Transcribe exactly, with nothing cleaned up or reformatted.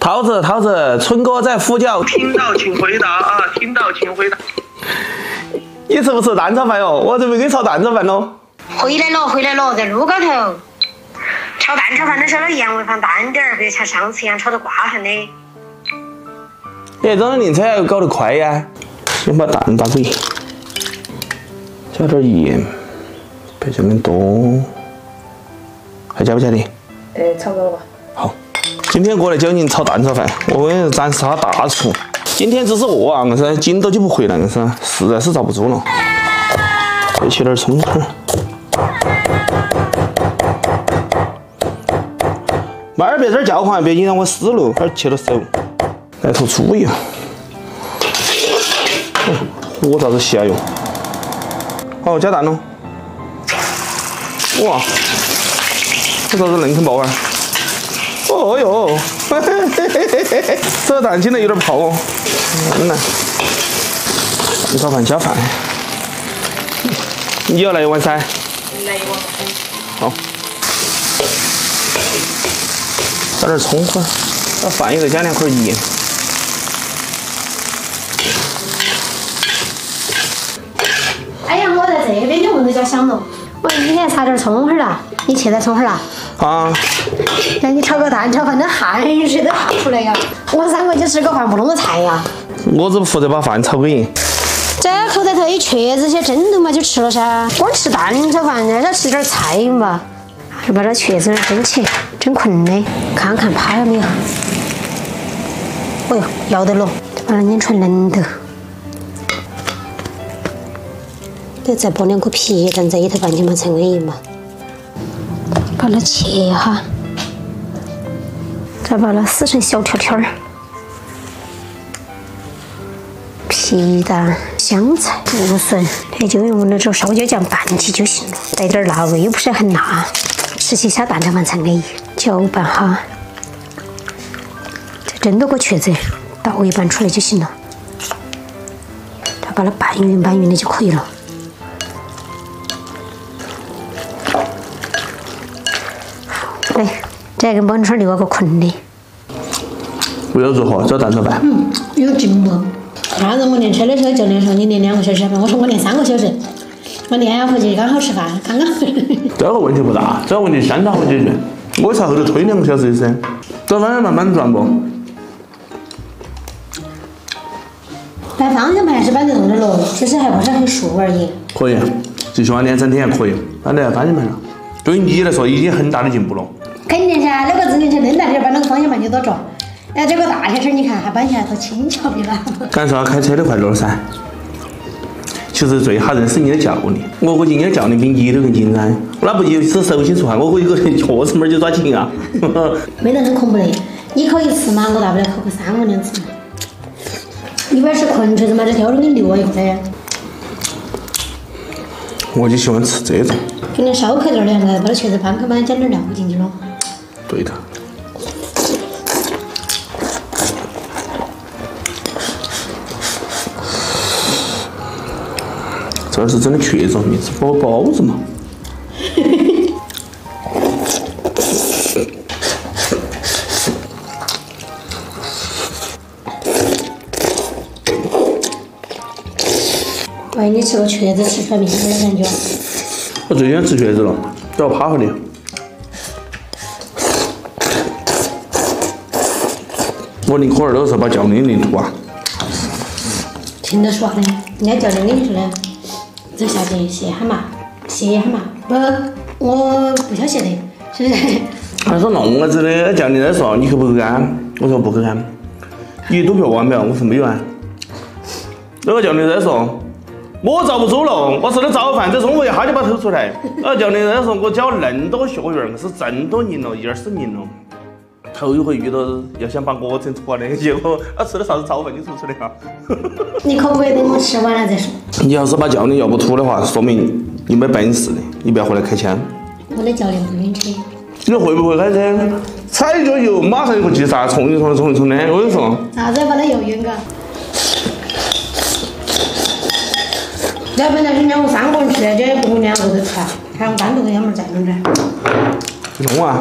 桃子，桃子，春哥在呼叫。听到请回答啊！听到请回答。你是不是蛋炒饭哟？我准备给你炒蛋炒饭喽。回来了，回来了，在路高头。炒蛋炒饭的时候，盐味放淡点儿，别像上次一样炒得挂痕的。哎，这种零菜要搞得快呀！先把蛋打碎，加点盐，别加点多。还加不加的？呃，差不多了吧。好。 今天过来教你炒蛋炒饭，我跟你咱是他大厨。今天只是我啊，硬是筋斗就不回来，硬是实在是遭不住了。再切点葱花。妹儿别在这叫唤，别影响我思路，快切了手。来头猪油。火咋子下哟？好，加蛋喽。哇，这咋子嫩坑爆啊？ 哦哟，嘿嘿嘿嘿嘿嘿，这蛋清的有点泡哦。嗯呐，你炒饭加饭，你要来一碗噻？来一碗。好，加点葱花，那饭也再加两块盐。哎呀，我在这边就闻得较香了。我一天插点葱花啦，你切点葱花啦。 啊！那你炒个蛋炒饭，那汗水都汗出来呀！我三个就吃个饭，不弄个菜呀！我只负责把饭炒给你。这口袋头有茄子些蒸的嘛，就吃了噻。光吃蛋炒饭，人家吃点菜嘛。还是把这茄子蒸起，蒸困的，看看趴了没有？哎呦，要得了，把它拧出嫩头。得再剥两个皮，咱在里头拌起嘛，才安逸嘛。 把它切哈，再把它撕成小条条儿。皮蛋、香菜、芦笋，哎，就用我那种烧椒酱拌起就行了，带点辣味，又不是很辣，吃起下蛋炒饭才安逸。搅拌哈，再蒸多个茄子，倒一半出来就行了。再把它拌匀拌匀的就可以了。 再给孟春留个困的。不要如何做蛋炒饭？嗯，有进步。上次我练车的时候，教练说你练两个小时饭，我说我练三个小时。我练下回去刚好吃饭，刚刚。这个问题不大，这个问题相当好解决。我才后头推两个小时的噻，这方向盘扳转不？扳方向盘还是扳得动的喽，只是还不是很熟而已。可以，最起码两三天还可以，扳得方向盘了。对于你来说，已经很大的进步了。 肯定噻，那个自行车恁大点儿，把那个方向盘就多重。哎，这个大些车，你看还搬起来多轻巧的啦。感受下开车的快乐了噻。其实最吓人是你的教练，我估计你的教练比你都更紧张。那不就是手心出汗，我估计个脚趾拇就抓紧啊。没得很恐怖的，你扣一次嘛，我大不了扣个三五两次嘛。一般是困锤子嘛，这条都给你留一会儿。我就喜欢吃这种。给你烧开点儿凉了，把这茄子翻开嘛，加点料进去咯。 对的，这是真的茄子，你是包包子嘛？万一你吃个茄子吃出来明显的感觉？我最喜欢吃茄子了，这个趴下的。 我领口儿都是把教练领住啊，听得爽的，人家教练领出来，走下去歇一下嘛，歇一下嘛，不，我不想歇的，是不是？他说那子的，教练在说你去不去安？我说不去安。你赌票玩不？我说没有安。那个教练在说，我遭不住了，我吃了早饭，在中午一下就把偷出来。那教练在说，我教那么多学员，是真多人了，一二十年了。 头一回遇到要想把我整出来的，结果他吃的啥子炒饭，你说出来啊？你可不可以等我吃完了再说？你要是把教练要不吐的话，说明你没本事的，你不要回来开枪。我的教练不认车。你会不会开车？踩脚油，马上有个急刹，冲一冲，冲一冲的。我跟你说。啥子把它油晕个？要不然人家我三个人吃，人家也不给我两个人吃，还有单独的幺妹在弄着。你弄啊？